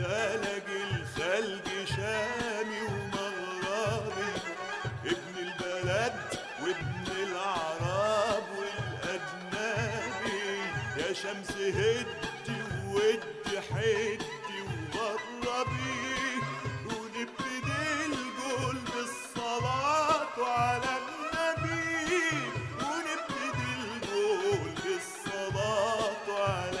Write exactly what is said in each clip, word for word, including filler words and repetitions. سلج الخلق شامي ومغربي، ابن البلد وابن العرب والأجنبي، يا شمس هدي وودي حدي وغربي، ونبتدي الجول بالصلاة على النبي، ونبتدي الجول بالصلاة على النبي.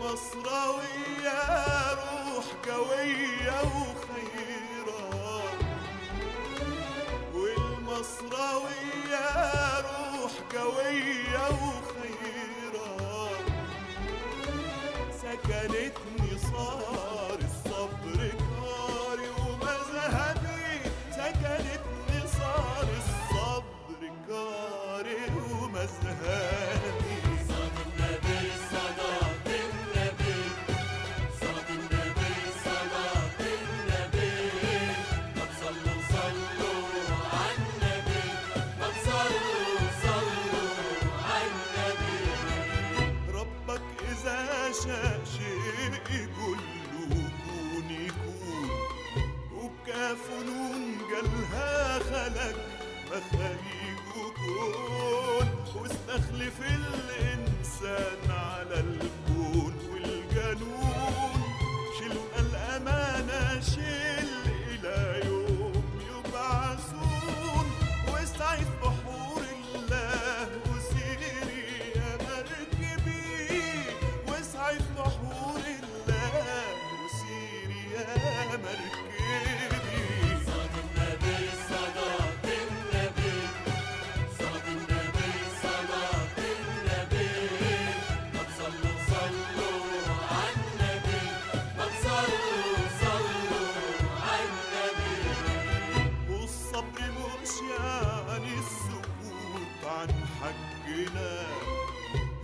المصراويه روح قويه وخيره، والمصراويه روح قويه وخيره، سكنتني صار الصبر كاري ومذهبي، سكنتني صار الصبر كاري ومذهبي. فنون جالها خلق مخاريج وكون، واستخلف الانسان على الكون والجنون، شيل الامانه شيل الى يوم يبعثون، واستعيد بحور الله وسيري يا مركبي، واستعيد بحور الله وسيري يا مركبي.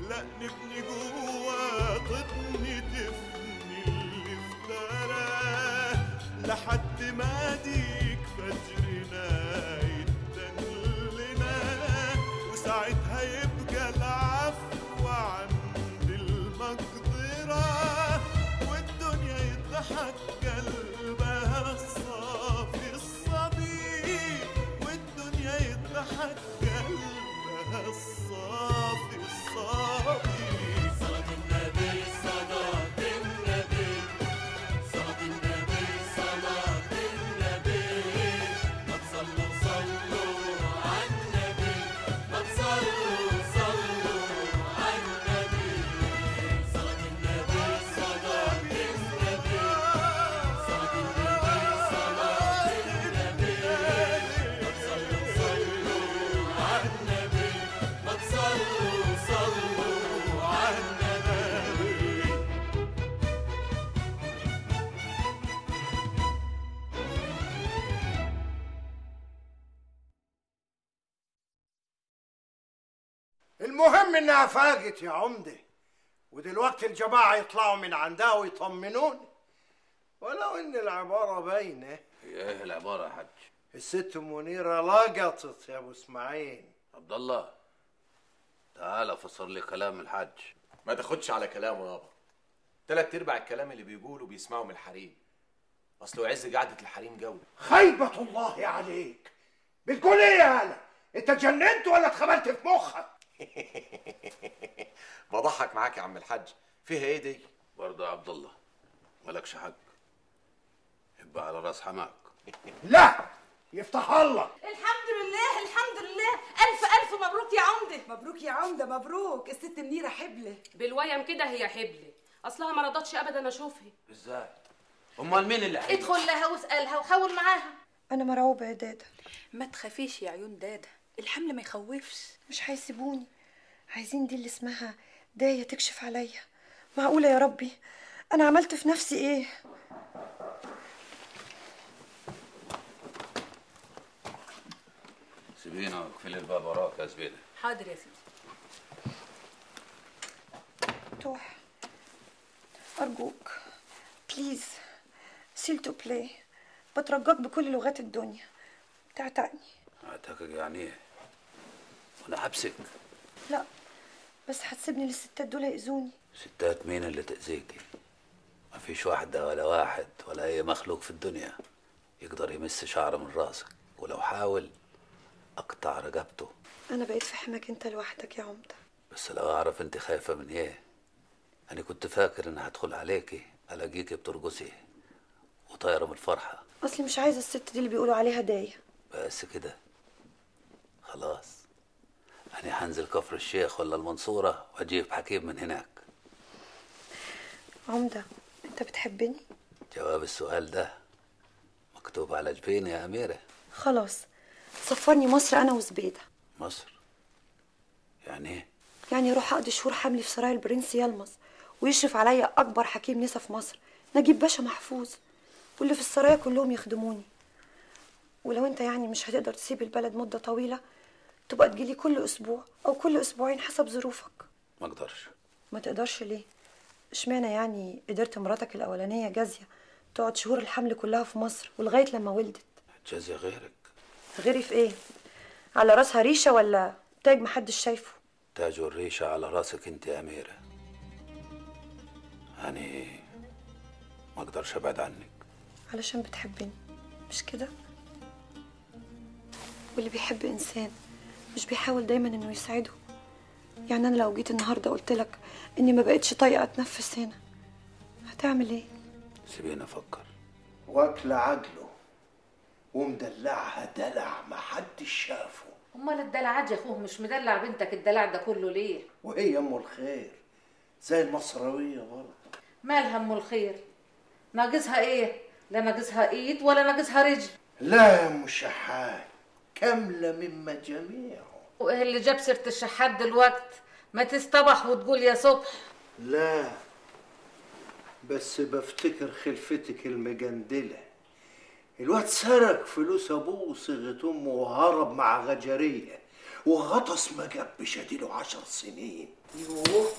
لا نبني جوا تضني دفني اللي افتراه، لحد ما ديك فجرنا يتدلنا، وساعتها يبقى العفو عند المقدرة، والدنيا يضحك قلبها الصافي الصبي، والدنيا يضحك قلبها الصافي الصافي. صلاة النبي صلاة النبي، صلاة النبي صلاة النبي، ما تصلوا صلوا على النبي، ما تصلوا صلوا على النبي. صلاة النبي صلاة النبي، صلاة النبي صلاة النبي، ما تصلوا صلوا على النبي، صلوا صلوا على النبي. المهم انها فاجت يا عمده، ودلوقتي الجماعه يطلعوا من عندها ويطمنوني، ولو ان العباره باينه. ايه العباره يا حاج؟ الست منيره لقطت يا ابو اسماعيل. عبد الله تعالى افسر لي كلام الحاج. ما تاخدش على كلامه يابا، تلات ارباع الكلام اللي بيقوله بيسمعه من الحريم، اصله عز قعده الحريم جوله. خيبه الله عليك، بتقول ايه يا هلا؟ انت اتجننت ولا اتخبلت في مخك؟ بضحك معاك يا عم الحاج، فيها ايه دي؟ برضه يا عبد الله مالكش حق، يبقى على راس حماك. لا يفتح الله. الحمد لله الحمد لله، الف الف مبروك يا عمده. مبروك يا عمده مبروك. الست منيره حبله بالويم كده، هي حبله اصلها ما رضتش ابدا اشوفها. ازاي؟ امال مين اللي حبله؟ ادخل لها واسالها وحاول معاها. انا مرعوبه يا دادا. ما تخافيش يا عيون دادا، الحمل ما يخوفش. مش هيسيبوني، عايزين دي اللي اسمها دايه تكشف عليا. معقوله يا ربي انا عملت في نفسي ايه؟ سيبينا واقفلي الباب وراك يا زبيده. حاضر يا سيدي. ممدوح ارجوك بليز سيل تو بلاي، بترجاك بكل لغات الدنيا تعتقني. اعتقك يعني ايه؟ وانا حبسك؟ لا بس هتسيبني للستات دول يأذوني. ستات مين اللي تأذيكي؟ مفيش واحده ولا واحد ولا اي مخلوق في الدنيا يقدر يمس شعر من راسك، ولو حاول اقطع رقبته. انا بقيت في حماك انت لوحدك يا عمده. بس لو اعرف انت خايفه من ايه. انا كنت فاكر ان هدخل عليكي الاقيكي بترقصي وطايره من الفرحه. اصلي مش عايزه الست دي اللي بيقولوا عليها دايه. بس كده خلاص، انا هنزل كفر الشيخ ولا المنصوره واجيب حكيم من هناك. عمده انت بتحبني؟ جواب السؤال ده مكتوب على جبيني يا اميره. خلاص سفرني مصر انا وزبيده. مصر؟ يعني ايه؟ يعني اروح اقضي شهور حملي في سراي البرنس يلمظ، ويشرف عليا اكبر حكيم نسا في مصر نجيب باشا محفوظ، واللي في السرايا كلهم يخدموني. ولو انت يعني مش هتقدر تسيب البلد مده طويله تبقى تجيلي كل اسبوع او كل اسبوعين حسب ظروفك. ما اقدرش. ما تقدرش ليه؟ اشمعنى يعني قدرت مراتك الاولانيه جازيه تقعد شهور الحمل كلها في مصر ولغايه لما ولدت؟ جازيه غيرك. غيري في ايه؟ على راسها ريشه ولا تاج محدش شايفه؟ تاج والريشه على راسك انت يا اميره. يعني ما اقدرش ابعد عنك علشان بتحبني، مش كده؟ واللي بيحب انسان مش بيحاول دايما انه يسعده. يعني انا لو جيت النهارده قلت لك اني ما بقتش طايقه اتنفس هنا هتعمل ايه؟ سيبيني افكر. واكله عجله ومدلعها دلع محدش شافه. امال الدلعات يا اخوه مش مدلع بنتك الدلع ده كله ليه؟ وهي ام الخير زي المصراويه برضه. مالها ام الخير؟ ناقصها ايه؟ لا ناقصها ايد ولا ناقصها رجل. لا يا ام شحات كامله مما جميعه. وايه اللي جاب سيره الشحات دلوقت؟ ما تستبح وتقول يا صبح. لا بس بفتكر خلفتك المجندله، الواد سرق فلوس ابوه وصيغه امه وهرب مع غجريه وغطس ما جابش اديله عشر سنين. يوه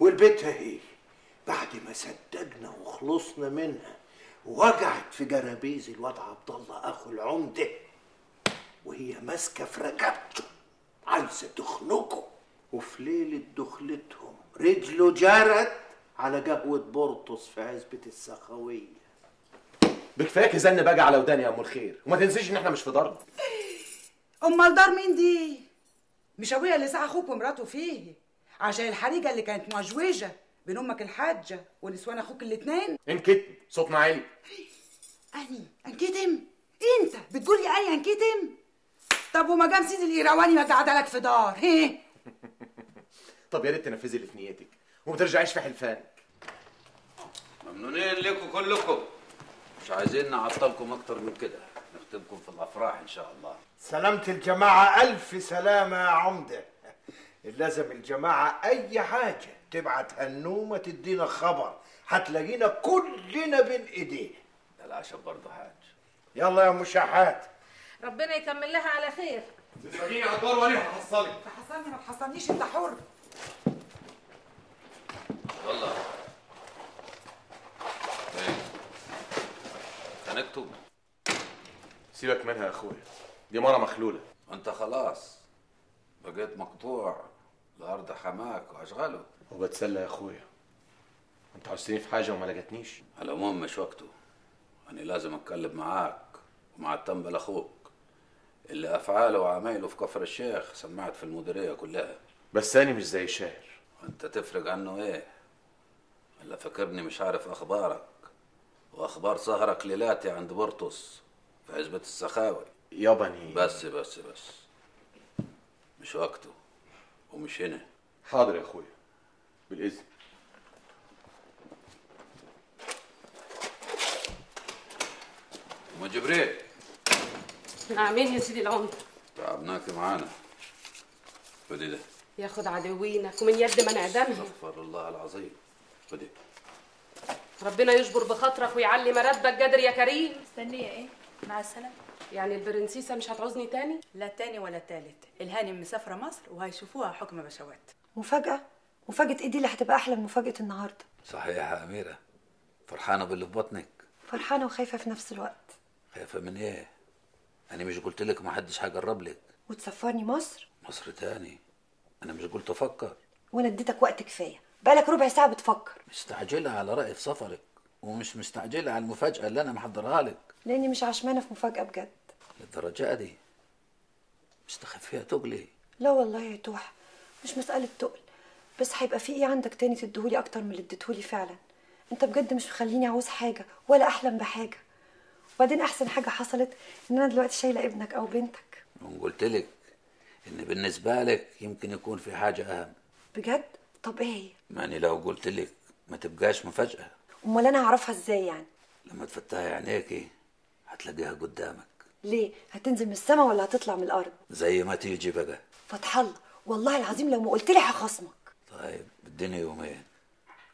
والبيت اهي بعد ما سددنا وخلصنا منها وجعت في جرابيز الواد عبد الله اخو العمده وهي ماسكه في رقبته عايزه تخنقه، وفي ليله دخلتهم رجله جرت على جبهه بورتوس في عزبه السخويه. بكفاك زن باجي على وداني يا ام الخير، وما تنسيش ان احنا مش في دارنا. امال دار مين دي؟ مش ابويا اللي ساعة اخوك ومراته فيه عشان الحريجه اللي كانت معجوجه بين امك الحاجه ونسوان اخوك الاثنين. انكتم صوتنا عالي. اني انكتم؟ انت بتقولي اي انكتم؟ طب وما دام سيدي الايرواني ما قعدلك في دار ايه؟ طب يا ريت تنفذي اللي في نيتك وما ترجعيش في حلفانك. ممنونين لكم كلكم، مش عايزين نعطلكم اكتر من كده، نختمكم في الافراح ان شاء الله. سلامة الجماعه الف سلامه يا عمده. لازم الجماعه اي حاجه تبعت هنومه تدينا خبر، هتلاقينا كلنا بين ايدينا. ده العشاء برضه حاج. يلا يا مشاحات ربنا يكمل لها على خير. تسيبيني على الدار وانا هحصلك. تحصلني ما تحصلنيش انت حر. والله هنكتب. سيبك منها يا اخويا، دي مره مخلوله. انت خلاص بقيت مقطوع لارض حماك واشغاله. وبتسلى يا اخويا، انت عاوزتني في حاجه وما لجتنيش. على العموم مش وقته، انا لازم اتكلم معاك ومع التنبل اخوك اللي افعاله وعمايله في كفر الشيخ سمعت في المديريه كلها. بس انا مش زي الشاعر. انت تفرج عنه ايه؟ الا فاكرني مش عارف اخبارك واخبار سهرك ليلاتي عند بورتوس في عزبة السخاوي. يابني بس بس بس مش وقته ومش هنا. حاضر يا اخويا بالاذن. ام جبريل. نعمين يا سيدي العمده. تعبناكي معانا. خدي ده. ياخد عدوينك ومن يد من اقدمها. استغفر الله العظيم. خدي. ربنا يجبر بخاطرك ويعلي مرتبك جدر يا كريم. مستنيه ايه؟ مع السلامه. يعني البرنسيسه مش هتعوزني تاني؟ لا تاني ولا تالت. الهانم مسافره مصر وهيشوفوها حكم بشوات. مفاجاه؟ مفاجاه ايه دي اللي هتبقى احلى من مفاجاه النهارده؟ صحيح يا اميره. فرحانه باللي في بطنك؟ فرحانه وخايفه في نفس الوقت. خايفه من ايه؟ انا مش قلت لك محدش هيجرب لك وتسفرني مصر؟ مصر تاني. انا مش قلت افكر. وانا اديتك وقت كفايه، بقالك ربع ساعه بتفكر. مستعجله على راي في سفرك ومش مستعجله على المفاجاه اللي انا محضرها لك. لاني مش عشمانه في مفاجاه بجد. للدرجه دي؟ مستخفيه تقلي؟ لا والله يا توحه مش مساله تقل، بس هيبقى في ايه عندك تاني تديهولي اكتر من اللي اديتهولي؟ فعلا انت بجد مش مخليني عاوز حاجه ولا احلم بحاجه. وبعدين احسن حاجه حصلت ان انا دلوقتي شايله ابنك او بنتك. وقلت لك ان بالنسبه لك يمكن يكون في حاجه اهم. بجد؟ طب ايه؟ ماني لو قلت لك ما تبقاش مفاجاه. امال انا هعرفها ازاي يعني؟ لما تفتحي عينيكي هتلاقيها قدامك. ليه؟ هتنزل من السما ولا هتطلع من الارض؟ زي ما تيجي بقى. فتح الله والله العظيم لو ما قلت لي هخصمك. طيب اديني يومين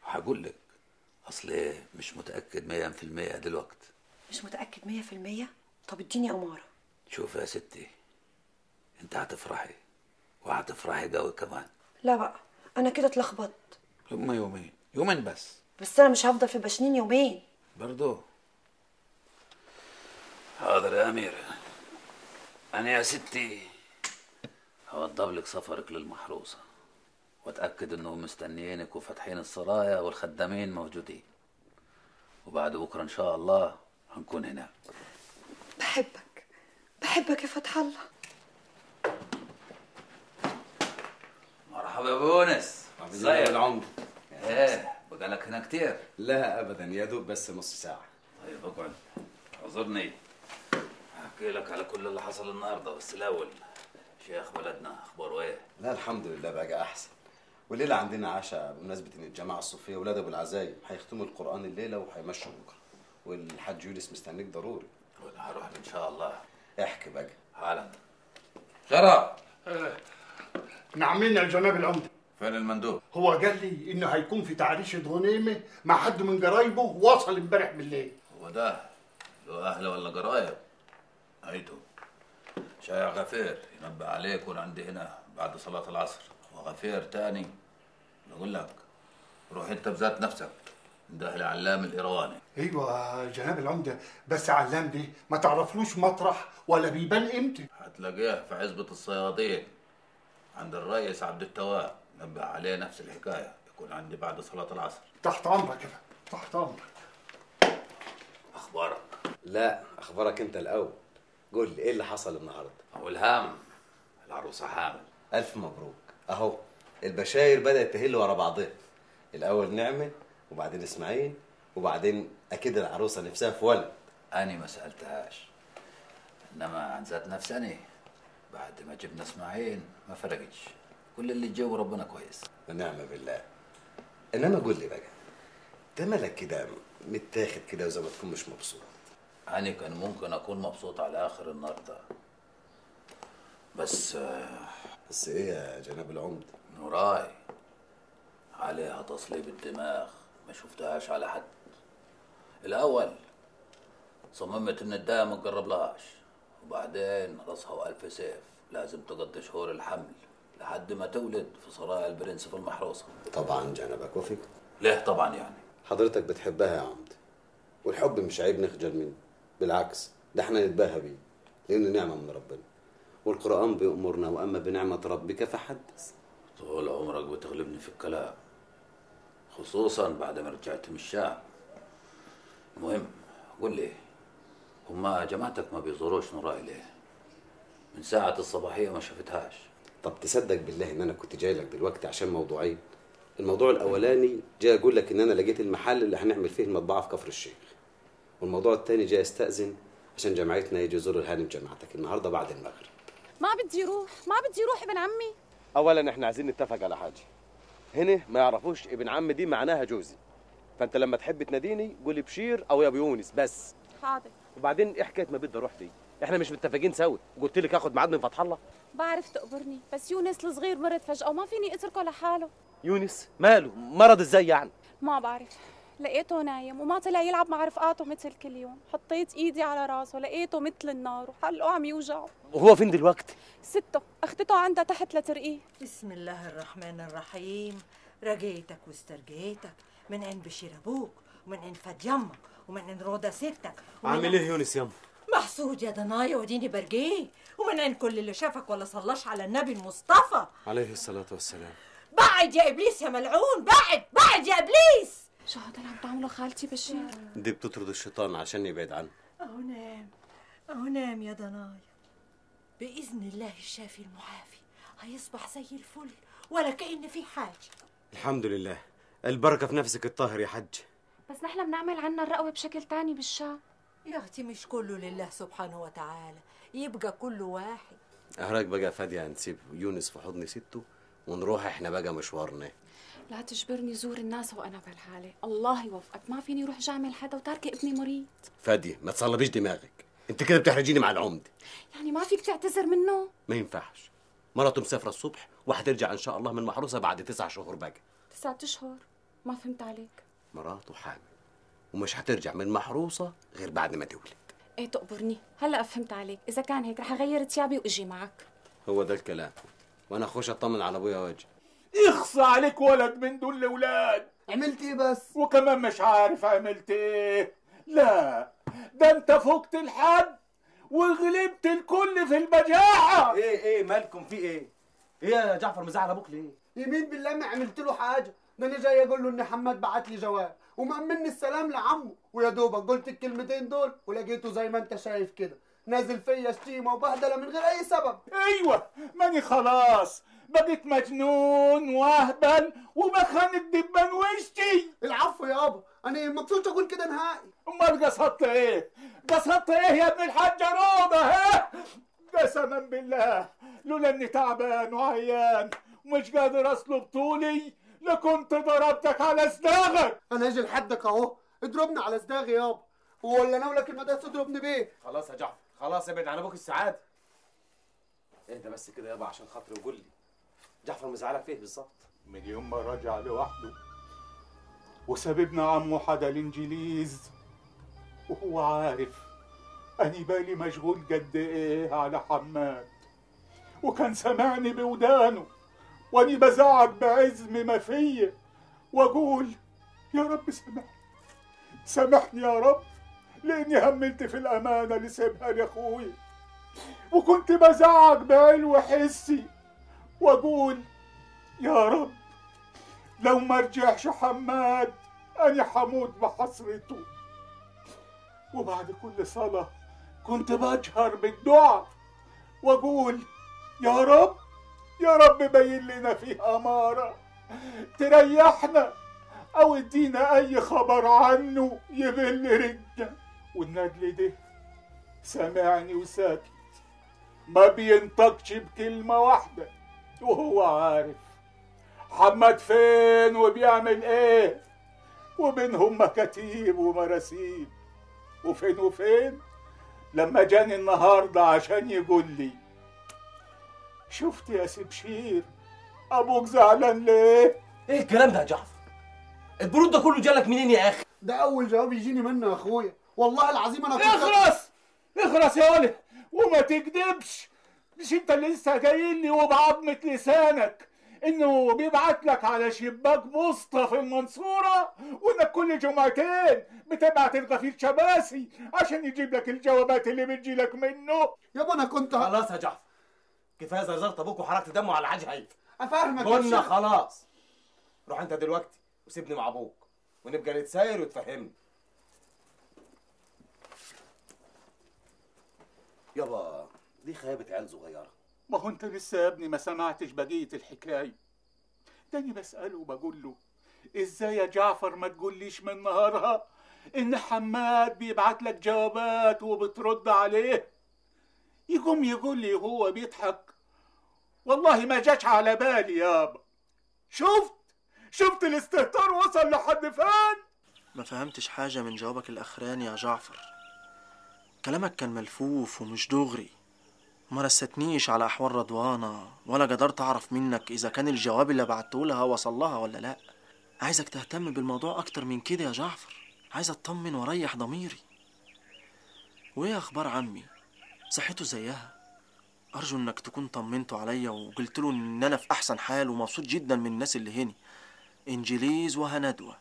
وهقول لك. اصل ايه مش متاكد مية في المية دلوقتي. مش متاكد مية في المية؟ طب اديني اماره. شوف يا ستي انت هتفرحي وهتفرحي قوي كمان. لا بقى انا كده اتلخبطت. هما يومين، يومين بس. بس انا مش هفضل في بشنين يومين برضو. حاضر يا اميره. انا يا ستي هوضب لك سفرك للمحروسه واتاكد انهم مستنيينك وفاتحين السرايا والخدامين موجودين، وبعد بكره ان شاء الله هنكون هناك. بحبك بحبك يا فتح الله. مرحبا يا بونس. ازيك العمر؟ ايه بقالك هنا كتير؟ لا ابدا يا دوب بس نص ساعه. طيب اقعد اعذرني هحكي لك على كل اللي حصل النهارده، بس الاول شيخ بلدنا اخباره ايه؟ لا الحمد لله بقى احسن. والليله عندنا عشاء بمناسبه ان الجماعه الصوفيه ولاد ابو العزايم هيختموا القران الليله وهيمشوا بكره، والحاج يونس مستنيك ضروري. وانا هروح ان شاء الله. احكي بقى. حالا شرف. نعمين يا جناب العمده. فين المندوب؟ هو قال لي انه هيكون في تعريشة غنيمه مع حد من قرايبه وصل امبارح بالليل. هو ده له اهل ولا قرايب؟ هيتو شايع غفير ينبه عليك يكون عندي هنا بعد صلاه العصر، وغفير تاني بقول لك روح انت بذات نفسك ده العلام الايراني. ايوه جناب العمده، بس علام دي ما تعرفلوش مطرح ولا بيبان امتى. هتلاقيه في عزبه الصيادين عند الرئيس عبد التواب. نبه عليه نفس الحكايه يكون عندي بعد صلاه العصر. تحت امرك كده تحت امرك. اخبارك؟ لا اخبارك انت الاول. قول لي ايه اللي حصل النهارده؟ هو الهام العروسه حامل. الف مبروك. اهو البشاير بدات تهل ورا بعضها. الاول نعمه وبعدين اسماعيل وبعدين اكيد العروسه نفسها في ولد. انا ما سالتهاش انما عن ذات نفسني بعد ما جبنا اسماعيل ما فرقتش. كل اللي جه وربنا كويس. ونعم بالله. انما قول لي بقى انت مالك كده متاخد كده وزي ما تكون مش مبسوط؟ انا كان ممكن اكون مبسوط على اخر النهارده بس. بس ايه يا جناب العمده؟ نوراي عليها تصليب الدماغ ما شفتهاش على حد. الاول صممت ان الدايه ما تقربلهاش، وبعدين راسها والف سيف لازم تقضي شهور الحمل لحد ما تولد في سرايا البرنس في المحروسه. طبعا جنبك وفيك. ليه طبعا يعني؟ حضرتك بتحبها يا عمد، والحب مش عيب نخجل منه، بالعكس ده احنا نتباهى بيه لانه نعمه من ربنا، والقران بيأمرنا واما بنعمه ربك فحدث. طول عمرك بتغلبني في الكلام خصوصا بعد ما رجعت من الشام. المهم قول لي هما جماعتك ما بيزوروش نوراي ليه؟ من ساعه الصباحيه ما شفتهاش. طب تصدق بالله ان انا كنت جاي لك دلوقتي عشان موضوعين، الموضوع الاولاني جاي اقول لك ان انا لقيت المحل اللي هنعمل فيه المطبعه في كفر الشيخ، والموضوع الثاني جاي استاذن عشان جامعتنا يجي يزور الهانم جامعتك النهارده بعد المغرب. ما بدي اروح، ما بدي اروح ابن عمي. اولا احنا عايزين نتفق على حاجه، هنا ما يعرفوش ابن عم دي معناها جوزي، فانت لما تحب تناديني قولي بشير او يا بيونس بس. حاضر. وبعدين ايه حكايه ما بدي اروح دي؟ احنا مش متفقين سوا، قلت لك اخد ميعاد من فتح الله. بعرف تقبرني، بس يونس الصغير مرض فجأة وما فيني اتركه لحاله. يونس؟ ماله؟ مرض ازاي يعني؟ ما بعرف، لقيته نايم وما طلع يلعب مع رفقاته مثل كل يوم، حطيت ايدي على راسه لقيته مثل النار وحلقه عم يوجعه. وهو فين دلوقتي؟ سته، اخدته عندها تحت لترقيه. بسم الله الرحمن الرحيم، رجيتك واسترجيتك من عند بشير ابوك ومن عند فد يمك ومن عند روضه ستك. عامل ايه يونس يما؟ محسود يا دنايا وديني برجيه، ومن عند كل اللي شافك ولا صلاش على النبي المصطفى عليه الصلاه والسلام. بعد يا ابليس يا ملعون، بعد بعد يا ابليس. شو هذا اللي عم تعمله خالتي بشير؟ دي بتطرد الشيطان عشان يبعد عنه. اهو نام، اهو نام يا دنايا، باذن الله الشافي المعافي هيصبح زي الفل ولا كأن في حاجه. الحمد لله، البركه في نفسك الطاهر يا حج. بس نحن بنعمل عنا الرقوه بشكل تاني بالشام يا اختي، مش كله لله سبحانه وتعالى، يبقى كله واحد. اهراك بقى فاديه نسيب يونس في حضن سته ونروح احنا بقى مشوارنا. لا تجبرني زور الناس وانا بالحاله، الله يوفقك، ما فيني اروح جامع حدا وتاركه ابني مريض. فاديه ما تصلبيش دماغك، انت كده بتحرجيني مع العمده. يعني ما فيك تعتذر منه؟ ما ينفعش، مراته مسافره الصبح وهترجع ان شاء الله من محروسه بعد تسع شهور بقى. تسعة اشهر؟ ما فهمت عليك. مراته حامل ومش هترجع من محروسه غير بعد ما تولد. ايه تقبرني، هلا فهمت عليك، اذا كان هيك رح اغير ثيابي واجي معك. هو ده الكلام، وانا اخش اطمن على ابويا واجي. يخصى عليك ولد من دول الاولاد. عملت ايه بس؟ وكمان مش عارف عملت ايه. لا ده انت فوقت الحد وغلبت الكل في البجاعه. ايه ايه مالكم في ايه؟ ايه يا جعفر مزعل ابوك ليه؟ يمين بالله ما عملت له حاجه، ده انا جاي اقول له ان حماد بعت لي جواب ومأمني السلام لعمه، ويا دوبك قلت الكلمتين دول ولقيته زي ما انت شايف كده نازل فيا شتيمه وبهدله من غير اي سبب. ايوه ماني خلاص بقيت مجنون واهبل وبخانق دبان وشتي. العفو يابا، انا ما كنتش اقول كده نهائي. امال قصدت ايه؟ قصدت ايه يا ابن الحاج روضه؟ ها؟ قسما بالله لولا اني تعبان وعيان ومش قادر اصلب طولي لكنت ضربتك على صداغك. انا اجي لحدك اهو، اضربني على صداغي يابا، ولا انا ولك المدرسه تضربني بيه. خلاص يا جعفر خلاص، ابعد عن ابوك السعاده. اهدى بس كده يابا عشان خاطري، وقول لي جعفر مزعلك فيه بالظبط؟ من يوم ما راجع لوحده وسببنا عمه حدا الانجليز، وهو عارف اني بالي مشغول قد ايه على حماد، وكان سامعني بودانه واني بزعق بعزم ما فيا واقول يا رب سامحني سامحني يا رب، لاني هملت في الامانه اللي سيبها لاخويا، وكنت بزعق بعلو حسي واقول يا رب لو ما رجعش حماد انا حموت بحسرته، وبعد كل صلاه كنت بجهر بالدعاء واقول يا رب يا رب بين لنا فيه اماره تريحنا او ادينا اي خبر عنه يبل رجلنا. والنجل ده سامعني وساكت ما بينطقش بكلمه واحده، وهو عارف حماد فين وبيعمل ايه، وبينهم مكاتيب ومراسيب. وفين وفين لما جاني النهارده عشان يقول لي شفت يا سي بشير ابوك زعلان ليه؟ ايه الكلام ده يا جعفر؟ البرود ده كله جالك منين يا اخي؟ ده اول جواب يجيني منه يا اخويا، والله العظيم انا كنت اخرس اخرس يا ولد وما تكذبش، مش انت اللي لسه جاي لي وبعضمة لسانك انه بيبعت لك على شباك بوسطة في المنصورة، وانك كل جمعتين بتبعت الغفير شباسي عشان يجيب لك الجوابات اللي بتجيلك منه. يابا انا كنت خلاص يا جعفر كفايه زرزرت ابوك وحركت دمه على حاجه هايفه. افهمك قلنا خلاص، روح انت دلوقتي وسيبني مع ابوك ونبقى نتساير وتفهمني. يابا دي خيبة عيال صغيرة. ما هو انت لسه يا ابني ما سمعتش بقية الحكاية. تاني بسأله وبقول له ازاي يا جعفر ما تقوليش من نهارها ان حماد بيبعت لك جوابات وبترد عليه؟ يقوم يقول لي هو بيضحك والله ما جاش على بالي يابا. شفت شفت الاستهتار وصل لحد فين؟ ما فهمتش حاجة من جوابك الأخراني يا جعفر، كلامك كان ملفوف ومش دغري، ما رستنيش على أحوال رضوانة ولا قدرت أعرف منك إذا كان الجواب اللي بعتهولها وصلها ولا لأ. عايزك تهتم بالموضوع أكتر من كده يا جعفر، عايز أطمن وأريح ضميري. وإيه أخبار عمي؟ صحته زيها؟ أرجو إنك تكون طمنته عليا وقلت له إن أنا في أحسن حال ومبسوط جدا من الناس اللي هنا، إنجليز وهندوة.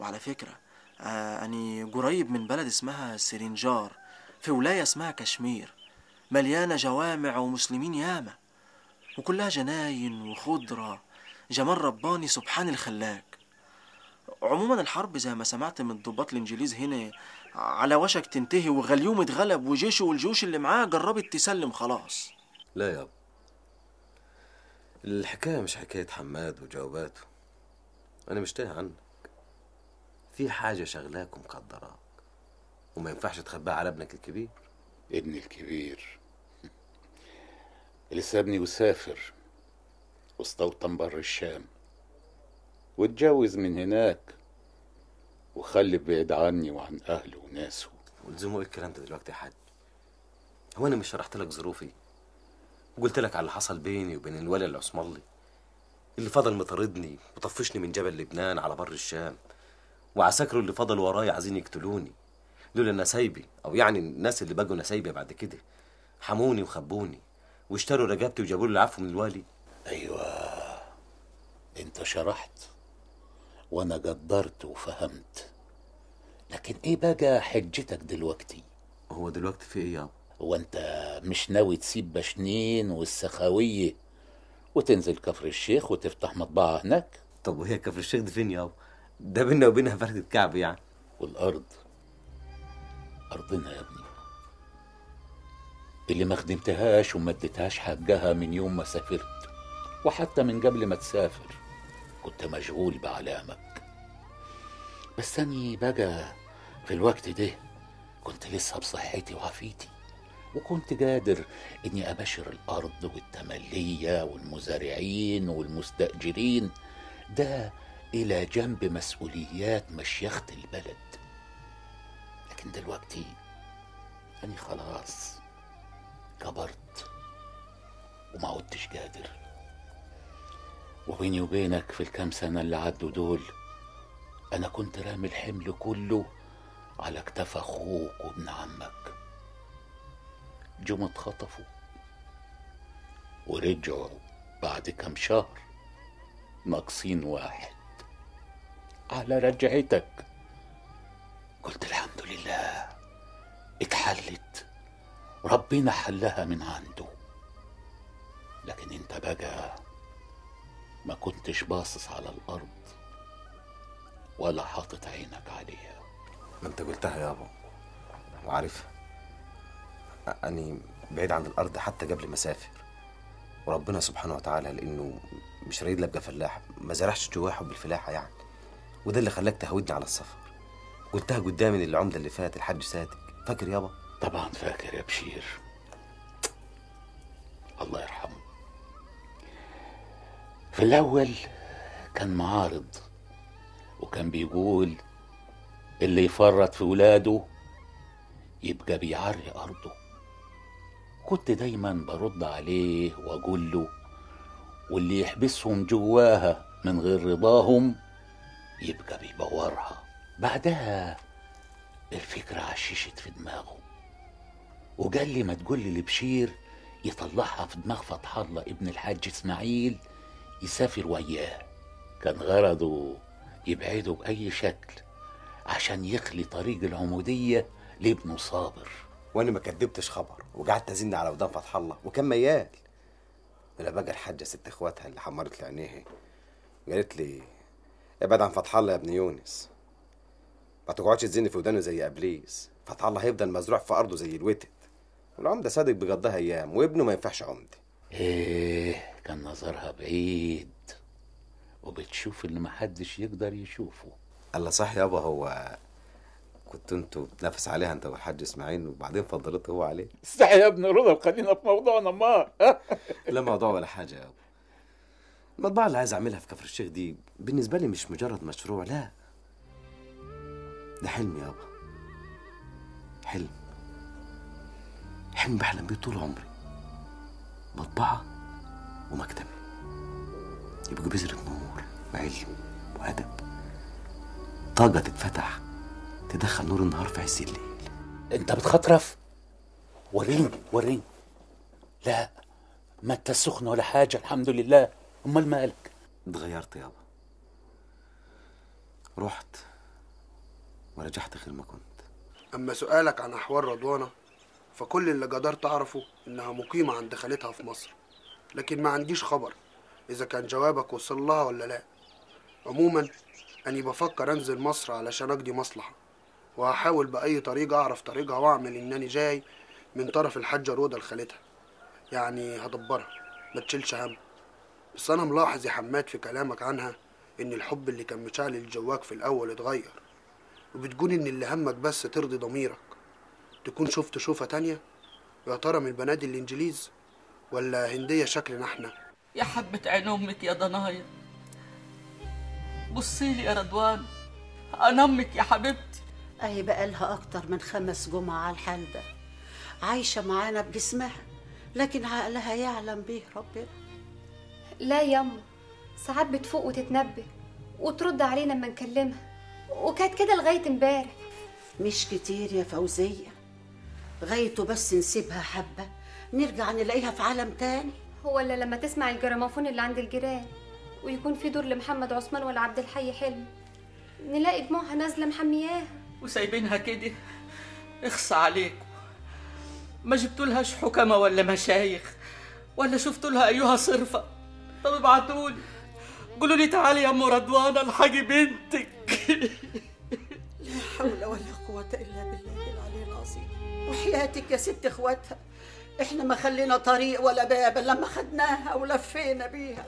وعلى فكرة آه أنا قريب من بلد اسمها سرينجار في ولاية اسمها كشمير، مليانة جوامع ومسلمين ياما وكلها جناين وخضرة، جمال رباني سبحان الخلاك. عموما الحرب زي ما سمعت من الضباط الانجليز هنا على وشك تنتهي، وغليوم اتغلب وجيشه والجيوش اللي معاه جربت تسلم خلاص. لا يابا، الحكاية مش حكاية حماد وجواباته، أنا مش تايه عنك، في حاجة شغلاك ومقدراك وما ينفعش تخبيها على ابنك الكبير. ابني الكبير اللي سابني وسافر واستوطن بر الشام واتجوز من هناك وخلف بعيد عني وعن اهله وناسه. والزموا ايه الكلام ده دلوقتي يا حاج؟ هو انا مش شرحت لك ظروفي وقلت لك على اللي حصل بيني وبين الولد العصملي اللي فضل مطاردني وطفشني من جبل لبنان على بر الشام، وعساكره اللي فضل ورايا عايزين يقتلوني لولا نسايبي، او يعني الناس اللي بقوا نسايبي بعد كده حموني وخبوني واشتروا رقبتي وجابوا لي العفو من الوالي. ايوه انت شرحت وانا قدرت وفهمت، لكن ايه بقى حجتك دلوقتي؟ هو دلوقتي في ايه يابا؟ هو انت مش ناوي تسيب بشنين والسخاويه وتنزل كفر الشيخ وتفتح مطبعه هناك؟ طب وهي كفر الشيخ دي فين يابا؟ ده بينا وبينها فرد كعب يعني. والارض أرضنا يا ابني اللي ما خدمتهاش وما اديتهاش حقها من يوم ما سافرت، وحتى من قبل ما تسافر كنت مشغول بعلامك. بس أنا بقى في الوقت ده كنت لسه بصحتي وعافيتي، وكنت قادر إني أباشر الأرض والتملية والمزارعين والمستأجرين، ده إلى جنب مسؤوليات مشيخة البلد. لكن دلوقتي أنا خلاص كبرت وما عدتش قادر، وبيني وبينك في الكام سنة اللي عدوا دول أنا كنت رامي الحمل كله على كتاف أخوك وابن عمك. جم اتخطفوا ورجعوا بعد كام شهر ناقصين واحد. على رجعتك قلت الحمد لله اتحلت، ربنا حلها من عنده. لكن انت بقى ما كنتش باصص على الارض ولا حاطط عينك عليها. ما انت قلتها يابا وعارفها، اني بعيد عن الارض حتى قبل ما اسافر، وربنا سبحانه وتعالى لانه مش رايد لي ابقى فلاح ما زرعش جوايا حب الفلاحه يعني، وده اللي خلاك تهودني على السفر. قلتها قدامي للعمده اللي فات الحاج سادك، فاكر يابا؟ طبعا فاكر يا بشير الله يرحمه. في الاول كان معارض وكان بيقول اللي يفرط في ولاده يبقى بيعري ارضه، كنت دايما برد عليه واقول له واللي يحبسهم جواها من غير رضاهم يبقى بيبورها. بعدها الفكرة عششت في دماغه وقال لي ما تقول لي لبشير يطلعها في دماغ فتح الله ابن الحاج اسماعيل يسافر وياه. كان غرضه يبعده بأي شكل عشان يخلي طريق العمودية لابنه صابر. وانا ما كدبتش خبر وقعدت ازن على ودان فتح الله وكان ميال. انا بقى الحاجة ست اخواتها اللي حمرت لي عينيها قالت لي ابعد عن فتح الله يا ابن يونس، ما تقعدش تزن في ودانه زي ابليس، فتح الله هيفضل مزروع في ارضه زي الوتد. والعمده صادق بيقضيها ايام وابنه ما ينفعش عمده. ايه كان نظرها بعيد وبتشوف اللي محدش يقدر يشوفه. الله صح يابا، هو كنت انتوا بتنافس عليها انت والحاج اسماعيل وبعدين فضلت هو عليه؟ استحي يا ابن رضا وخلينا في موضوعنا. ما لا موضوع ولا حاجه يابا. المطبعه اللي عايز اعملها في كفر الشيخ دي بالنسبه لي مش مجرد مشروع، لا ده حلم يابا، حلم حلم بحلم بيه طول عمري، مطبعه ومكتبه يبقى بذره نور وعلم وادب، طاقه تتفتح تدخل نور النهار في عز الليل. انت بتخطرف؟ وريني وريني. لا ما انت سخن ولا حاجه الحمد لله. امال مالك؟ اتغيرت يابا، رحت ورجعت غير ما كنت. اما سؤالك عن احوال رضوانه فكل اللي قدرت اعرفه انها مقيمه عند خالتها في مصر، لكن ما عنديش خبر اذا كان جوابك وصل لها ولا لا. عموما اني بفكر انزل مصر علشان اقضي مصلحه، وهحاول باي طريقه اعرف طريقها واعمل انني جاي من طرف الحاجه روضه لخالتها، يعني هدبرها ما تشيلش هم. بس انا ملاحظ يا حماد في كلامك عنها ان الحب اللي كان مشعل جواك في الاول اتغير، وبتقول ان اللي همك بس ترضي ضميرك. تكون شفت شوفه تانيه يا ترى من البنات الانجليز ولا هنديه شكلنا احنا؟ يا حبه عين امك يا ضنايا، بصي لي يا رضوان، انا امك يا حبيبتي. اهي بقالها اكتر من خمس جمعه على الحال ده، عايشه معانا بجسمها لكن عقلها يعلم به ربنا. لا يما، ساعات بتفوق وتتنبه وترد علينا لما نكلمها، وكانت كده لغايه امبارح. مش كتير يا فوزيه، غايته بس نسيبها حبه نرجع نلاقيها في عالم تاني. هو الا لما تسمع الجراموفون اللي عند الجيران ويكون في دور لمحمد عثمان ولا عبد الحي حلمي، نلاقي دموعها نازله محمياها وسايبينها كده. اخص عليكم، ما جبتولهاش حكمه ولا مشايخ ولا شفتولها ايها صرفه؟ طب ابعتولي قولوا لي تعالي يا ام رضوانه الحاجه بنتك. لا حول ولا قوه الا بالله العلي العظيم. وحياتك يا ست اخواتها احنا ما خلينا طريق ولا باب لما خدناها ولفينا بيها،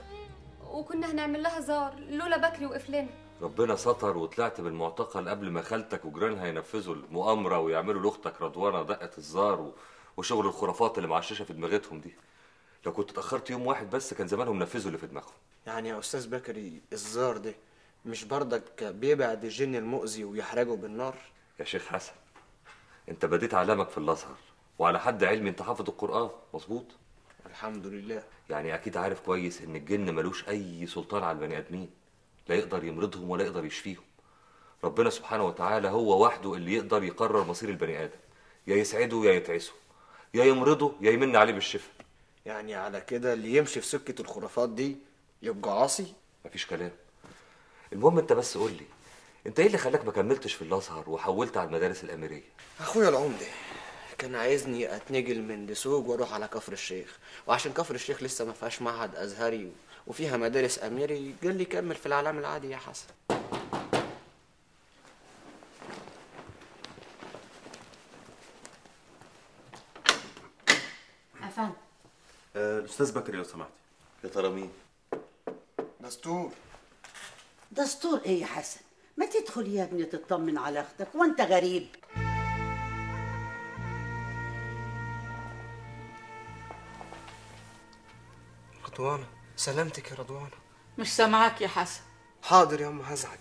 وكنا هنعمل لها زار لولا بكري وقفلنا. ربنا ستر وطلعت بالمعتقل قبل ما خالتك وجيرانها ينفذوا المؤامره ويعملوا لاختك رضوانه دقه الزار وشغل الخرافات اللي معششه في دماغتهم دي. لو كنت اتاخرت يوم واحد بس كان زمانهم نفذوا اللي في دماغهم. يعني يا استاذ بكري الزار ده مش بردك بيبعد الجن المؤذي ويحرجه بالنار؟ يا شيخ حسن انت بديت علامك في الازهر، وعلى حد علمي انت حافظ القران مظبوط؟ الحمد لله. يعني اكيد عارف كويس ان الجن ملوش اي سلطان على البني ادمين، لا يقدر يمرضهم ولا يقدر يشفيهم. ربنا سبحانه وتعالى هو وحده اللي يقدر يقرر مصير البني ادم، يا يسعده يا يتعسه، يا يمرضه يا يمن عليه بالشفاء. يعني على كده اللي يمشي في سكه الخرافات دي يبقى عاصي؟ مفيش كلام. المهم انت بس قول لي، انت ايه اللي خلاك ما كملتش في الازهر وحولت على المدارس الاميريه؟ اخويا العمده كان عايزني اتنجل من دسوق واروح على كفر الشيخ، وعشان كفر الشيخ لسه ما فيهاش معهد ازهري وفيها مدارس اميري قال لي كمل في الاعلام العادي يا حسن. افندم. أه الاستاذ بكري لو سمحتي. يا ترى مين؟ دستور. دستور ايه يا حسن؟ ما تدخل يا ابني تطمن على اختك وانت غريب. رضوانه سلامتك يا رضوانه. مش سامعاك يا حسن. حاضر يا ام هزعج.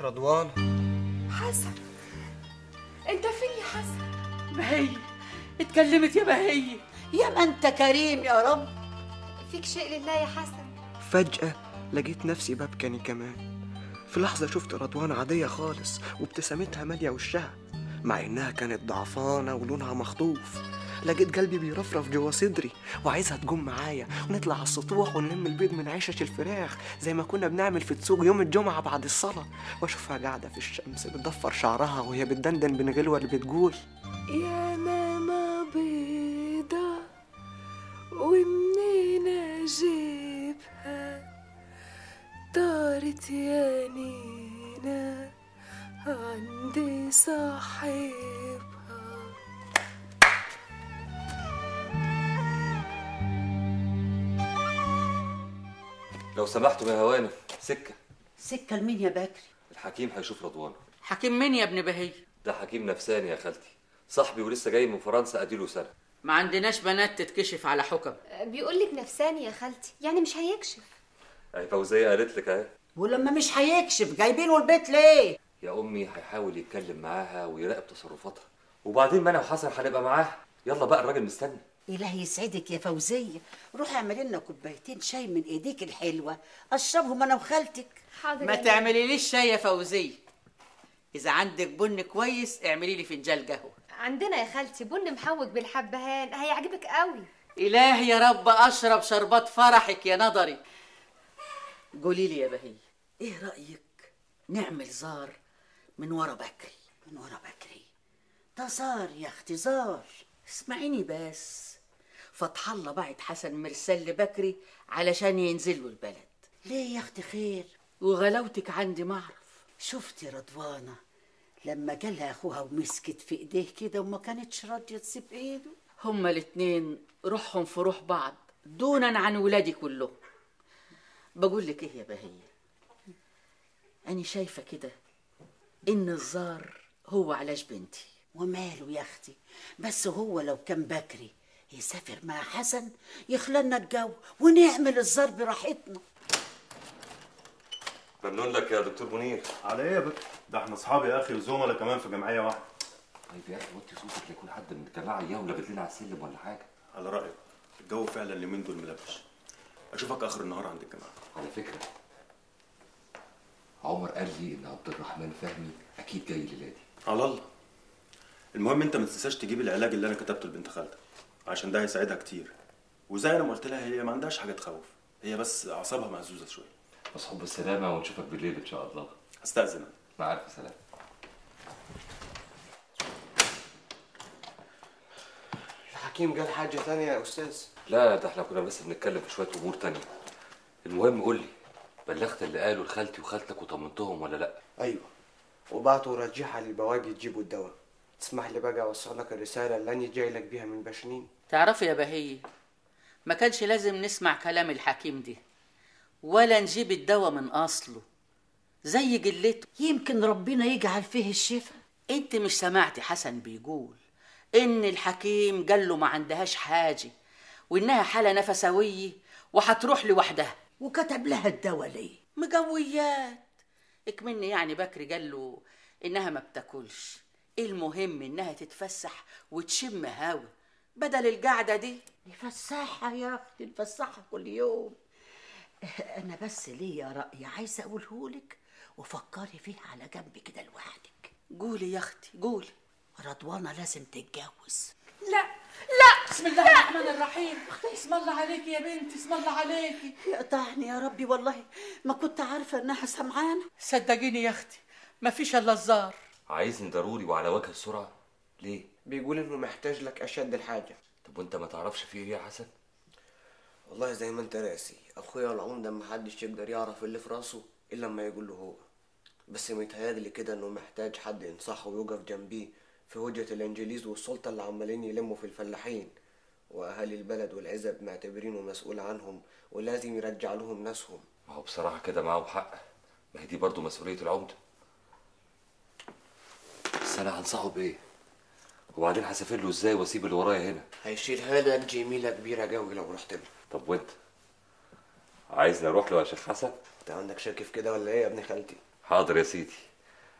رضوانه. حسن انت فين يا حسن؟ بهي اتكلمت يا بهي. يا ما انت كريم يا رب. فيك شيء لله يا حسن. فجأة لقيت نفسي ببكني كمان. في لحظة شفت رضوانه عادية خالص وابتسامتها مالية وشها، مع انها كانت ضعفانة ولونها مخطوف. لقيت قلبي بيرفرف جوا صدري وعايزها تجوم معايا ونطلع على السطوح ونلم البيض من عشش الفراخ زي ما كنا بنعمل في السوق يوم الجمعه بعد الصلاه، واشوفها قاعده في الشمس بتضفر شعرها وهي بتدندن بين غلوه اللي بتقول يا ماما بيضه ومنين اجيبها طارت يا نينا عندي صاحب. لو لو سمحتوا يا هوانم سكه. سكه لمين يا بكري؟ الحكيم هيشوف رضوانه. حكيم مين يا ابن بهي؟ ده حكيم نفساني يا خالتي، صاحبي ولسه جاي من فرنسا اديله سنه. ما عندناش بنات تتكشف على حكم. بيقول لك نفساني يا خالتي، يعني مش هيكشف. اهي فوزيه قالت لك اهي. ولما مش هيكشف جايبينه البيت ليه؟ يا امي هيحاول يتكلم معاها ويراقب تصرفاتها، وبعدين ما انا وحسن هنبقى معاها. يلا بقى الراجل مستني. إلهي يسعدك يا فوزيه، روحي اعملي لنا كوبايتين شاي من ايديك الحلوه اشربهم انا وخالتك. حاضر. ما تعملي ليش شاي يا فوزيه، اذا عندك بن كويس اعملي لي فنجان قهوه. عندنا يا خالتي بن محوج بالحبهان هيعجبك قوي. إلهي يا رب اشرب شربات فرحك يا نظري. قولي لي يا بهي، ايه رايك نعمل زار من ورا بكري؟ من ورا بكري ده زار يا اختي زار. اسمعيني بس، فتح الله بعت حسن مرسال لبكري علشان ينزلوا البلد. ليه يا اختي خير؟ وغلاوتك عندي ما اعرف. شفتي رضوانه لما جالها اخوها ومسكت في ايديه كده وما كانتش راضيه تسيب ايده؟ هما الاتنين روحهم في روح بعض دونا عن ولادي كلهم. بقول لك ايه يا بهيه، انا شايفه كده ان الزار هو علاج بنتي. وماله يا اختي، بس هو لو كان بكري يسافر مع حسن يخللنا الجو ونعمل الزار براحتنا. بمنون لك يا دكتور منير. على ايه يا بكري؟ ده احنا اصحابي يا اخي وزملاء كمان في جمعيه واحده. طيب يا اخي وطي صوتك ليكون حد من الجماعه ياولى بتلين على السلم ولا حاجه. على رايك الجو فعلا اليومين دول ملبش. اشوفك اخر النهار عند الجماعه. على فكره عمر قال لي ان عبد الرحمن فهمي اكيد جاي للادي. على الله. المهم انت ما تنساش تجيب العلاج اللي انا كتبته لبنت خالتك عشان ده هيساعدها كتير، وزي انا ما قلت لها هي ما عندهاش حاجه تخوف، هي بس اعصابها مهزوزه شويه. بس حب السلامه ونشوفك بالليل ان شاء الله. هستأذن انا. مع الف سلامه. الحكيم جال حاجه ثانيه يا استاذ؟ لا ده احنا كنا بس بنتكلم في شويه امور ثانيه. المهم قول لي، بلغت اللي قاله لخالتي وخالتك وطمنتهم ولا لا؟ ايوه، وبعتوا رجيحه للبواجي تجيبوا الدواء. تسمح لي بقى اوصل لك الرساله اللي انا جاي لك بيها من باشنين. تعرفي يا بهيه، ما كانش لازم نسمع كلام الحكيم ده ولا نجيب الدواء من اصله زي جلته. يمكن ربنا يجعل فيه الشفاء. انت مش سمعتي حسن بيقول ان الحكيم قال له ما عندهاش حاجه وانها حاله نفسويه وهتروح لوحدها وكتب لها الدواء ليه؟ مجويات اكمني يعني. بكري قال له انها ما بتاكلش، المهم انها تتفسح وتشم هوا بدل القعده دي. نفسحها يا اختي نفسحها كل يوم. انا بس ليا راي عايزه اقولهولك وفكري فيه على جنب كده لوحدك. قولي يا اختي قولي. رضوانه لازم تتجوز. لا لا. بسم الله لا. الرحمن الرحيم. اسم الله عليكي يا بنتي، اسم الله عليكي. يقطعني يا ربي والله ما كنت عارفه انها سمعانه. صدقيني يا اختي مفيش الا الزار. عايزني ضروري وعلى وجه السرعه ليه؟ بيقول انه محتاج لك اشد الحاجه. طب وانت ما تعرفش فيه ايه يا حسن؟ والله زي ما انت راسي، اخويا العمده ما حدش يقدر يعرف اللي في راسه الا لما يقول له هو، بس متهيألي كده انه محتاج حد ينصحه ويقف جنبيه في هجة الانجليز والسلطه اللي عمالين يلموا في الفلاحين، واهالي البلد والعزب معتبرينه مسؤول عنهم ولازم يرجع لهم ناسهم. ما هو بصراحه كده معاهم حق، ما هي دي برضه مسؤوليه العمده. بس انا هنصحه بايه؟ وبعدين هسافر له ازاي واسيب اللي ورايا هنا؟ هيشيلها لك جميله كبيره قوي لو رحت له. طب وانت؟ عايزني اروح له يا شيخ حسن؟ انت عندك شاكف كده ولا ايه يا ابن خالتي؟ حاضر يا سيدي،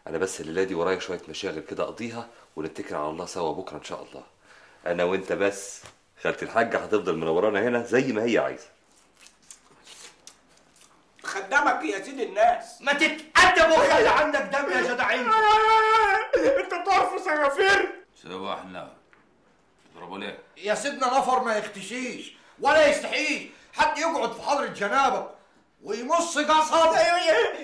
انا بس الليله دي ورايا شويه مشاغل كده اقضيها ونتكل على الله سوا بكره ان شاء الله. انا وانت بس، خالتي الحاجه هتفضل منورانا هنا زي ما هي عايزه. خدامك يا سيد الناس، ما تتأدب وخلي عندك دم يا جدعين. انت بتعرف سغافير؟ سوا احنا تضربوا ليه؟ يا سيدنا نفر ما يختشيش ولا يستحيش حد يقعد في حضرة جنابه ويمص قصب.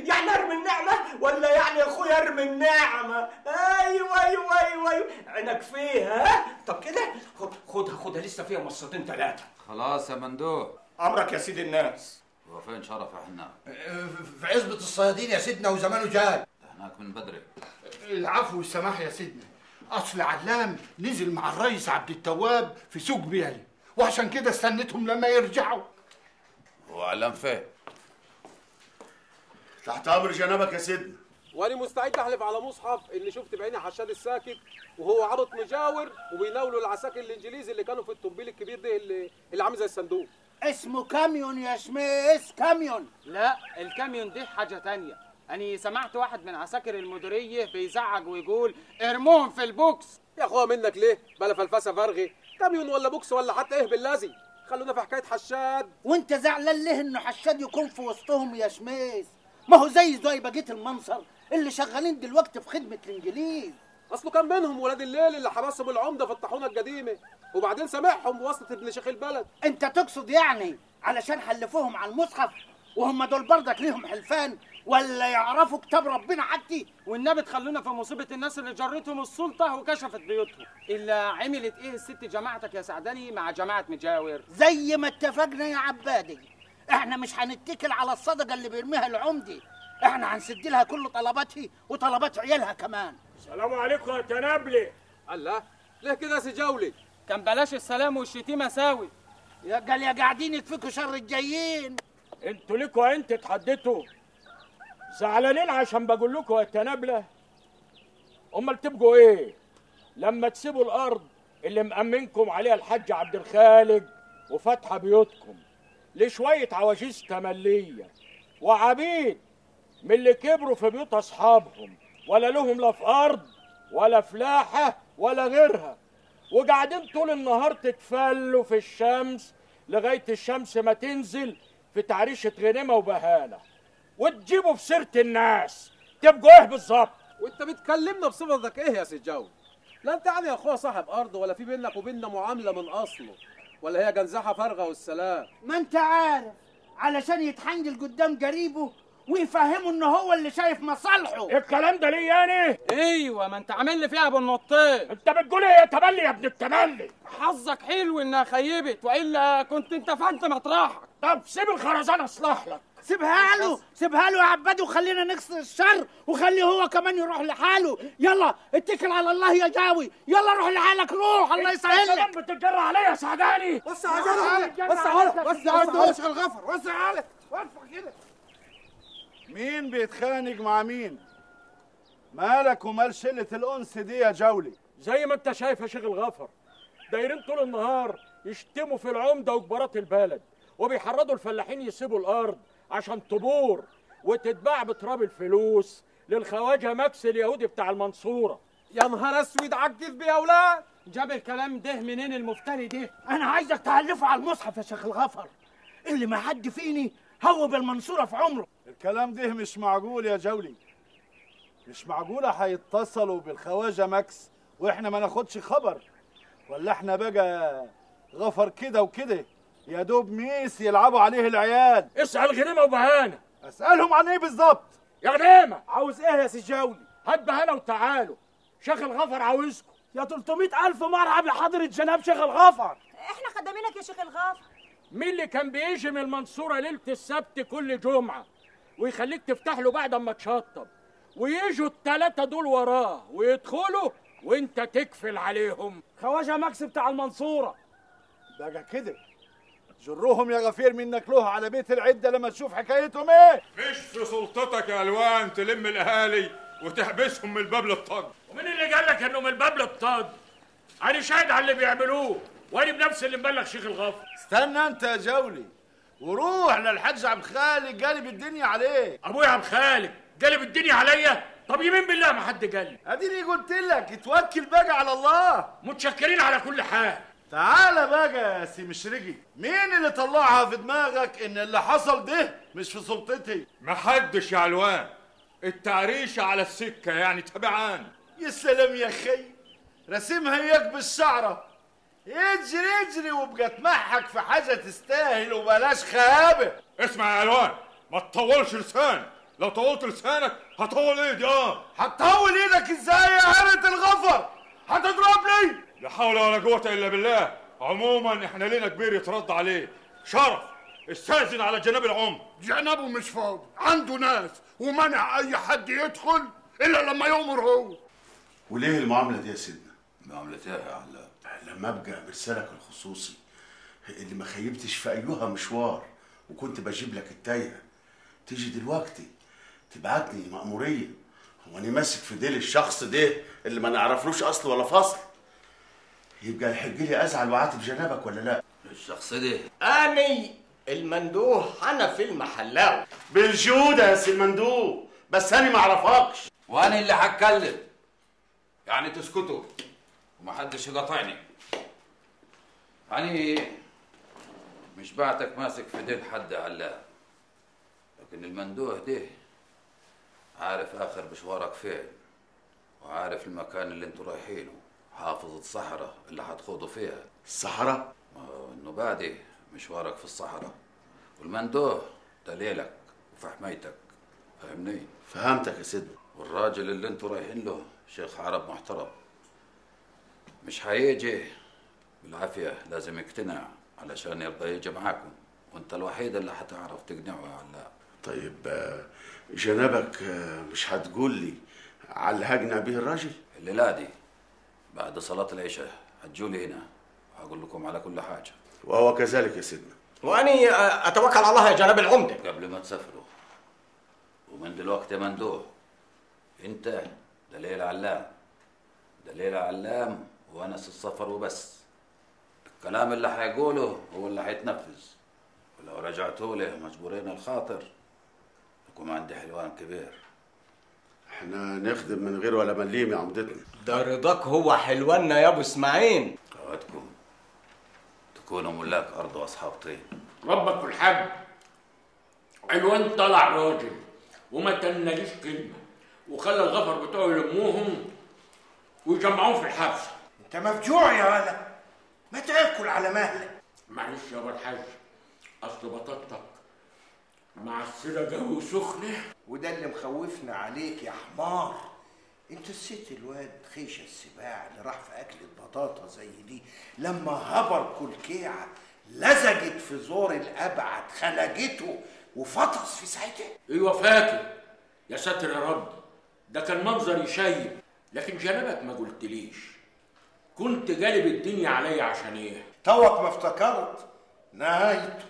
يعني ارمي النعمة ولا يعني يا اخويا ارمي النعمة؟ ايوه ايوه ايوه ايوه عينك فيها. طب كده خد خدها خدها لسه فيها مصتين ثلاثة. خلاص يا ممدوح. امرك يا سيد الناس. هو فين شرف احنا؟ في عزبة الصيادين يا سيدنا وزمانه جال. هناك من بدري. العفو والسماح يا سيدنا، اصل علام نزل مع الريس عبد التواب في سوق بيالي وعشان كده استنيتهم لما يرجعوا. هو علام فين؟ تحت امر جنابك يا سيدنا. وانا مستعد احلف على مصحف اللي شفت بعيني حشاد الساكت وهو عبط مجاور وبيناولوا العساكر الانجليزي اللي كانوا في الطنبيل الكبير ده اللي, اللي عامل زي الصندوق. اسمه كاميون يا شميس، كاميون. لا، الكاميون دي حاجه ثانيه. انا سمعت واحد من عساكر المديريه بيزعج ويقول ارموهم في البوكس. يا اخويا منك ليه؟ بلا فلفسه فارغه، كاميون ولا بوكس ولا حتى ايه باللازي. خلونا في حكايه حشاد. وانت زعلان ليه انه حشاد يكون في وسطهم يا شميس؟ ما هو زي زي بقيه المنصر اللي شغالين دلوقتي في خدمه الانجليز. اصله كان منهم ولاد الليل اللي حبسهم العمده في الطاحونه القديمه، وبعدين سامعهم بواسطه ابن شيخ البلد. انت تقصد يعني علشان حلفوهم على المصحف وهم دول برضك ليهم حلفان ولا يعرفوا كتاب ربنا عدي؟ والنبي تخلونا في مصيبه الناس اللي جرتهم السلطه وكشفت بيوتهم. الا عملت ايه الست جماعتك يا سعداني مع جماعه مجاور؟ زي ما اتفقنا يا عبادي، احنا مش هنتكل على الصدقه اللي بيرميها العمدي، احنا هنسد لها كل طلباتها وطلبات عيالها كمان. السلام عليكم يا تنابلي. الله، ليه كده يا سي جولي؟ كان بلاش السلام والشتيمه ساوي. يا قال يا قاعدين يكفيكوا شر الجايين. انتوا ليكوا انت اتحديتوا. زعلانين عشان بقول لكم يا تنابله؟ امال تبقوا ايه؟ لما تسيبوا الارض اللي مأمنكم عليها الحاج عبد الخالق وفاتحه بيوتكم لشويه عواجيز تمليه وعبيد من اللي كبروا في بيوت اصحابهم ولا لهم لا في ارض ولا فلاحه ولا غيرها، وقاعدين طول النهار تتفلوا في الشمس لغايه الشمس ما تنزل في تعريشه غنيمه وبهانه وتجيبوا في سيره الناس، تبقوا ايه بالظبط؟ وانت بتكلمنا بصفتك ايه يا سي جاوي؟ لا انت يعني يا اخويا صاحب ارض ولا في بينك وبيننا معامله من اصله، ولا هي جنزحه فارغه والسلام. ما انت عارف علشان يتحنجل قدام قريبه ويفهموا ان هو اللي شايف مصالحه. الكلام ده ليه يعني؟ ايوه، ما انت عامل لي فيها ابو النطيط. انت بتقول ايه يا تملي يا ابن التملي؟ حظك حلو انها خيبت والا كنت انت فانت مطرحك. طب سيب الخرزانه اصلح لك. سيبها له سيبها له يا عباد، وخلينا نكسر الشر وخليه هو كمان يروح لحاله. يلا اتكل على الله يا جاوي، يلا روح لحالك، روح الله يسهل لك. انت بتتجرى عليا يا سعداني. وسع عليك وسع عليك وسع عليك وسع الغفر، وسع عليك وسع كده. مين بيتخانق مع مين؟ مالك ومال شلة الأنس دي يا جولي؟ زي ما أنت شايف يا شيخ الغفر، دايرين طول النهار يشتموا في العمدة وكبارات البلد، وبيحرضوا الفلاحين يسيبوا الأرض عشان تبور وتتباع بتراب الفلوس للخواجة ماكس اليهودي بتاع المنصورة. يا نهار أسود على الكذب يا أولاد! جاب الكلام ده منين المفتري ده؟ أنا عايزك تعلفه على المصحف يا شيخ الغفر، اللي ما حد فيني هو بالمنصورة في عمره. الكلام ده مش معقول يا جولي، مش معقولة هيتصلوا بالخواجة ماكس واحنا ما ناخدش خبر، ولا احنا بقى غفر كده وكده يا دوب ميس يلعبوا عليه العيال. اسأل غنيمة وبهانة. اسألهم عن ايه بالظبط؟ يا غنيمة عاوز ايه يا سي جولي؟ هات بهانة وتعالوا، شيخ الغفر عاوزكم. يا تلتمية ألف مرحب لحضرة جناب شيخ الغفر. احنا خدامينك يا شيخ الغفر. مين اللي كان بيجي من المنصورة ليلة السبت كل جمعة ويخليك تفتح له بعد ما تشطب، ويجوا التلاتة دول وراه ويدخلوا وانت تكفل عليهم؟ خواجة ماكس بتاع المنصورة. ده كده جروهم يا غفير من ناكلوها على بيت العدة لما تشوف حكايتهم ايه. مش في سلطتك يا الوان تلم الاهالي وتحبسهم من الباب للطد. ومين اللي قال لك انه من الباب للطد؟ انا شاهد على اللي بيعملوه، وانا بنفسي اللي مبلغ شيخ الغفر. استنى انت يا جولي وروح للحاج عبد الخالق قالب الدنيا عليه. ابويا عبد الخالق قالب الدنيا عليا؟ طب يمين بالله ما حد قال لي. اديني قلت لك اتوكل بقى على الله. متشكرين على كل حال. تعالى بقى يا سي مشرقي، مين اللي طلعها في دماغك ان اللي حصل ده مش في سلطتي؟ محدش يا علوان، التعريشه على السكه يعني تبعان. يا سلام يا اخي، رسمها اياك بالشعره. اجري اجري وابقى تمحك في حاجه تستاهل وبلاش خيابه. اسمع يا الوان، ما تطولش لسانك، لو طولت لسانك هطول ايدي. اه هتطول ايدك ازاي يا هرة الغفر؟ هتضربني؟ لا حول ولا قوه الا بالله. عموما احنا لينا كبير يترد عليه، شرف استاذن على جناب العمر. جنابه مش فاضي، عنده ناس ومنع اي حد يدخل الا لما يؤمر هو. وليه المعامله دي يا سيدنا؟ المعامله ايه يا علام؟ لما ابقى مرسلك الخصوصي اللي ما خيبتش في ايها مشوار وكنت بجيب لك التايهه، تيجي دلوقتي تبعت لي مأمورية. هو أنا ماسك في ديل الشخص ده اللي ما نعرفلوش أصل ولا فصل. يبقى يحج لي أزعل وأعاتب جنابك ولا لأ؟ الشخص ده أني المندوه حنفي المحلاوي. بالجودة يا سي المندوه، بس أنا ما أعرفكش. وأنا اللي هتكلم. يعني تسكتوا ومحدش يقاطعني. يعني مش بعتك ماسك في ديل حد علام، لكن المندوه ده عارف آخر مشوارك فين، وعارف المكان اللي انتوا رايحينه، حافظ الصحراء اللي هتخوضوا فيها. الصحراء؟ انه بادي مشوارك في الصحراء، والمندوه دليلك وفي حمايتك، فاهمني؟ فهمتك يا سيدي. والراجل اللي انتوا رايحين له شيخ عرب محترم، مش هيجي بالعافية، لازم يقتنع علشان يرضى يجي معاكم، وانت الوحيد اللي هتعرف تقنعه ولا لا. طيب جنابك مش هتقول لي على اللي هقنع بيه الراجل؟ الليلة دي بعد صلاة العشاء هتجوا لي هنا وهقول لكم على كل حاجة. وهو كذلك يا سيدنا. وأني أتوكل على الله يا جناب العمدة. قبل ما تسافروا ومن دلوقتي ممدوح، أنت دليل علام، دليل علام وأنس السفر، وبس الكلام اللي هيقوله هو اللي هيتنفذ، ولو رجعتوا له مجبورين الخاطر. لكم عندي حلوان كبير. احنا نخدم من غير ولا مليم يا عمدتنا. ده رضاك هو حلواننا يا ابو اسماعيل. اوعدكم تكونوا ملاك ارض واصحاب طين. ربك والحب حلوان طلع راجل وما تناليش كلمه، وخلى الغفر بتوعه يلموهم ويجمعوهم في الحبس. انت مفجوع يا ولد، ما تاكل على مهلك. معلش يا ابو الحاج، اصل بطاطتك معسله جو سخنه، وده اللي مخوفنا عليك يا حمار. انت نسيت الواد خيشه السباع اللي راح في اكل البطاطا زي دي، لما هبر كلكيعه لزجت في زور الابعد، خلجته وفطس في ساعتها. ايوه فاكر. يا ساتر يا رب، ده كان منظر يشيب. لكن جنبك ما قلتليش كنت جالب الدنيا عليا عشان ايه؟ توك ما افتكرت نهايته.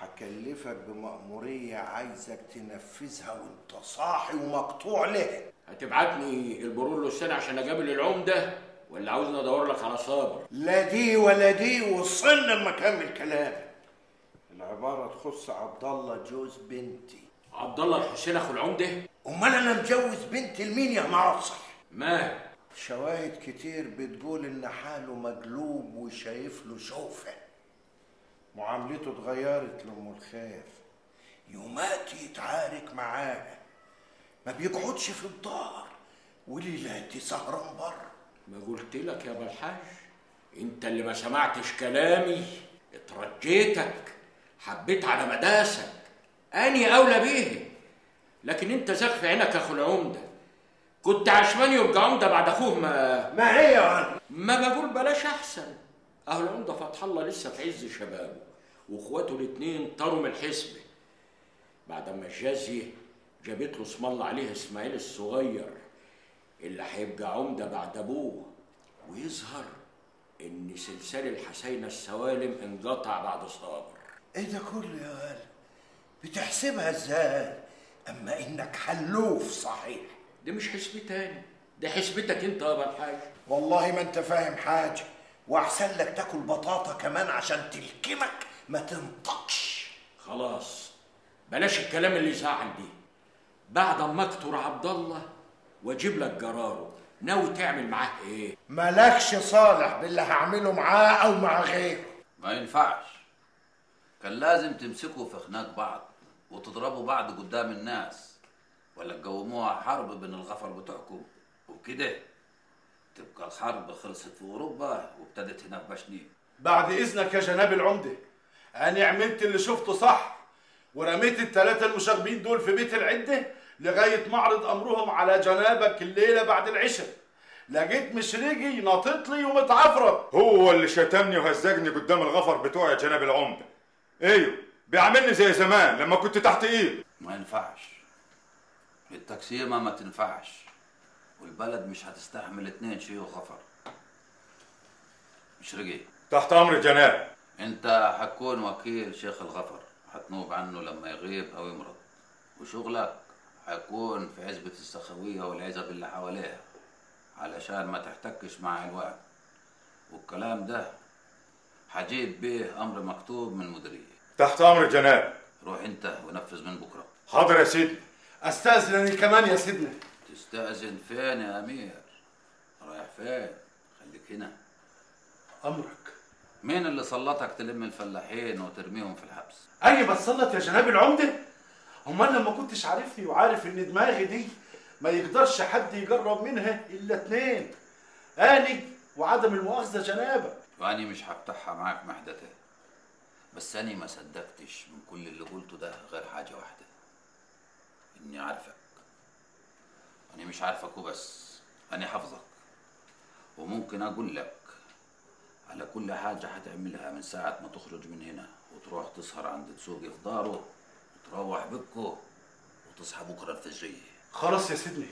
هكلفك بمأمورية عايزك تنفذها وانت صاحي ومقطوع لها. هتبعتني البرور للسنة عشان اقابل العمدة، ولا عاوزني ادور لك على صابر؟ لا دي ولا دي، وصل لما اكمل كلامي. العبارة تخص عبد الله جوز بنتي. عبد الله الحسين اخو العمدة؟ امال انا مجوز بنت لمين يا معصر؟ ما شواهد كتير بتقول ان حاله مجلوب وشايف له شوفه. معاملته اتغيرت لام الخير، يومات يتعارك معاها، ما بيقعدش في الدار وليلات سهران بره. ما قلت لك يا ابو الحاج، انت اللي ما سمعتش كلامي. اترجيتك، حبيت على مداسك، اني اولى بيه. لكن انت زخ في عينك اخو العمده، كنت عشمان يبقى عمده بعد اخوه. ما ما هي يا ما بقول بلاش احسن. اهل العمده فتح الله لسه في عز شبابه، واخواته الاثنين طاروا من الحسبه بعد ما الجازيه جابت له اسم الله عليه اسماعيل الصغير اللي هيبقى عمده بعد ابوه. ويظهر ان سلسال الحسينه السوالم انقطع بعد صابر. ايه ده كله يا ولد؟ بتحسبها ازاي اما انك حلوف صحيح؟ دي مش حسبة تاني، دي حسبتك انت يا ابو الحاج. والله ما انت فاهم حاجه، واحسن لك تاكل بطاطا كمان عشان تلكمك ما تنطقش. خلاص بلاش الكلام اللي يزعل دي. بعد ما اكتر عبد الله واجيب لك جراره، ناوي تعمل معاه ايه؟ مالكش صالح باللي هعمله معاه او مع غيره. ما ينفعش، كان لازم تمسكوا في خناق بعض وتضربوا بعض قدام الناس، ولا تقوموها حرب بين الغفر بتوعكم، وبكده تبقى الحرب خلصت في اوروبا وابتدت هنا في بشنيق. بعد اذنك يا جناب العمده، انا عملت اللي شفته صح، ورميت الثلاثه المشاغبين دول في بيت العده لغايه معرض امرهم على جنابك الليله بعد العشاء. لقيت مشريجي ناطط لي ومتعفرط. هو اللي شتمني وهزجني قدام الغفر بتوعي يا جناب العمده. ايوه بيعاملني زي زمان لما كنت تحت ايده. ما ينفعش، التقسيمة ما تنفعش، والبلد مش هتستحمل اتنين شيوخ غفر. مشرقي تحت امر الجناب. انت هتكون وكيل شيخ الغفر، هتنوب عنه لما يغيب او يمرض، وشغلك هيكون في عزبة السخاوية والعزب اللي حواليها علشان ما تحتكش مع الوقت، والكلام ده هجيب بيه أمر مكتوب من المديرية. تحت أمر الجناب. روح أنت ونفذ من بكرة. حاضر يا سيدنا. أستأذن أنا كمان يا سيدنا. تستأذن فين يا أمير؟ رايح فين؟ خليك هنا. أمرك. مين اللي سلطك تلم الفلاحين وترميهم في الحبس؟ أي بتسلط يا جناب العمدة؟ أمال لما كنتش عارفني وعارف إن دماغي دي ما يقدرش حد يجرب منها إلا اتنين، أني وعدم المؤاخذة جنابك. وأني مش هفتحها معاك محدة تاني، بس أني ما صدقتش من كل اللي قلته ده غير حاجة واحدة، إني عارفك. أني مش عارفك وبس، أني حافظك، وممكن أقول لك على كل حاجة هتعملها من ساعة ما تخرج من هنا وتروح تسهر عند تسوقي في داره وتروح بكو وتصحى بكرة الفجرية. خلاص يا سيدني،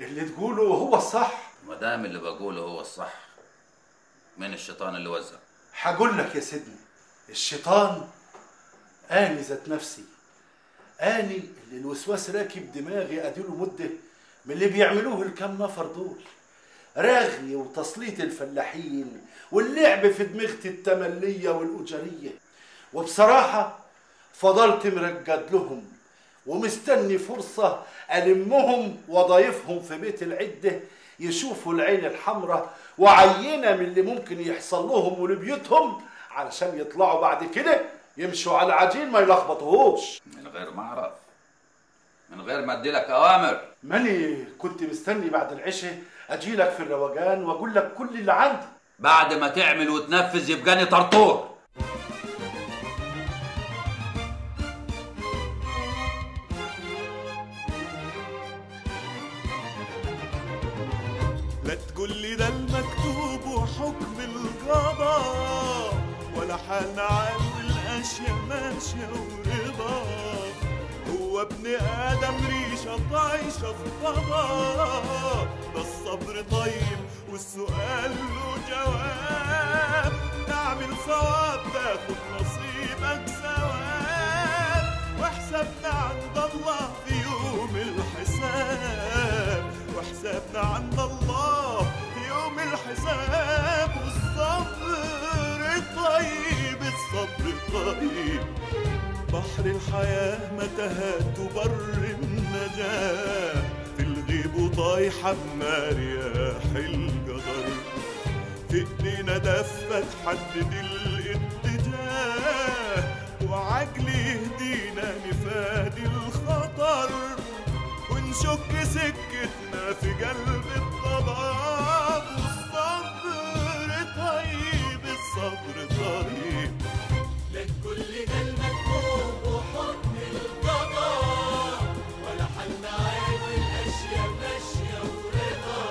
اللي تقوله هو الصح. ما دام اللي بقوله هو الصح، مين الشيطان اللي وزع؟ هقول لك يا سيدني، الشيطان اني ذات نفسي، اني اللي الوسواس راكب دماغي اديله مده من اللي بيعملوه الكم نفر دول، رغي وتسليط الفلاحين واللعب في دماغتي التمليه والاجريه، وبصراحه فضلت مرقد لهم ومستني فرصة ألمهم وضيفهم في بيت العدة يشوفوا العين الحمراء وعينة من اللي ممكن يحصل لهم ولبيوتهم علشان يطلعوا بعد كده يمشوا على العجين ما يلخبطوهوش. من غير ما أعرف، من غير ما أديلك أوامر. ماني كنت مستني بعد العشاء أجيلك في الروجان وأقول لك كل اللي عندي. بعد ما تعمل وتنفذ يبقاني طرطور. هنعمل أشياء ماشية ورضا، هو ابن آدم ريشة ضعيشة في طبع، ده الصبر طيب والسؤال له جواب، اعمل صواب تاخد نصيبك ثواب، وحسابنا عند الله في يوم الحساب، وحسابنا عند الله في يوم الحساب، والصبر طيب الصبر طيب، بحر الحياة متهات بر النجاة، في الغيب وطايحة بما رياح الجدر، في ايدينا دفة تحدد الاتجاه، وعجل يهدينا نفادي الخطر، ونشك سكتنا في قلب الضباب، والصبر طيب صبر طريق. لك كل ده المكتوب وحكم القضاء، ولا حل عيب الاشياء ماشيه ورضا،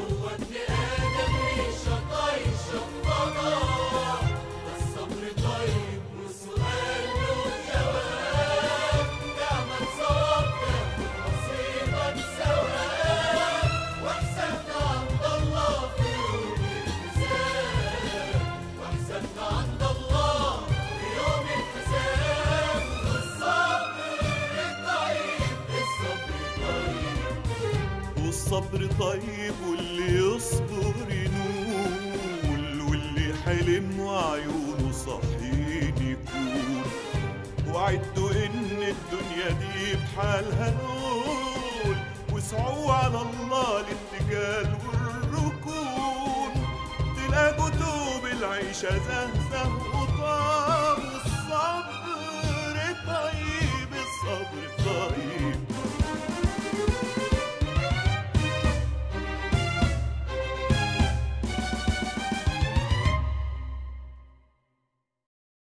هو ابن ادم ريشه طايشه القضاء، ده الصبر طيب والسؤال له جواب، تعمل صواب تاخد نصيبك ثواب، واحسبنا عند الله في يوم عند الله في يوم الحساب، والصبر طيب الصبر طيب، والصبر طيب واللي يصبر ينول، واللي حلم وعيونه صحيح يكون، وعدوا ان الدنيا دي بحالها نقول، وسعوا على الله الاتكال والركون، تلاقوا العيشة زهزه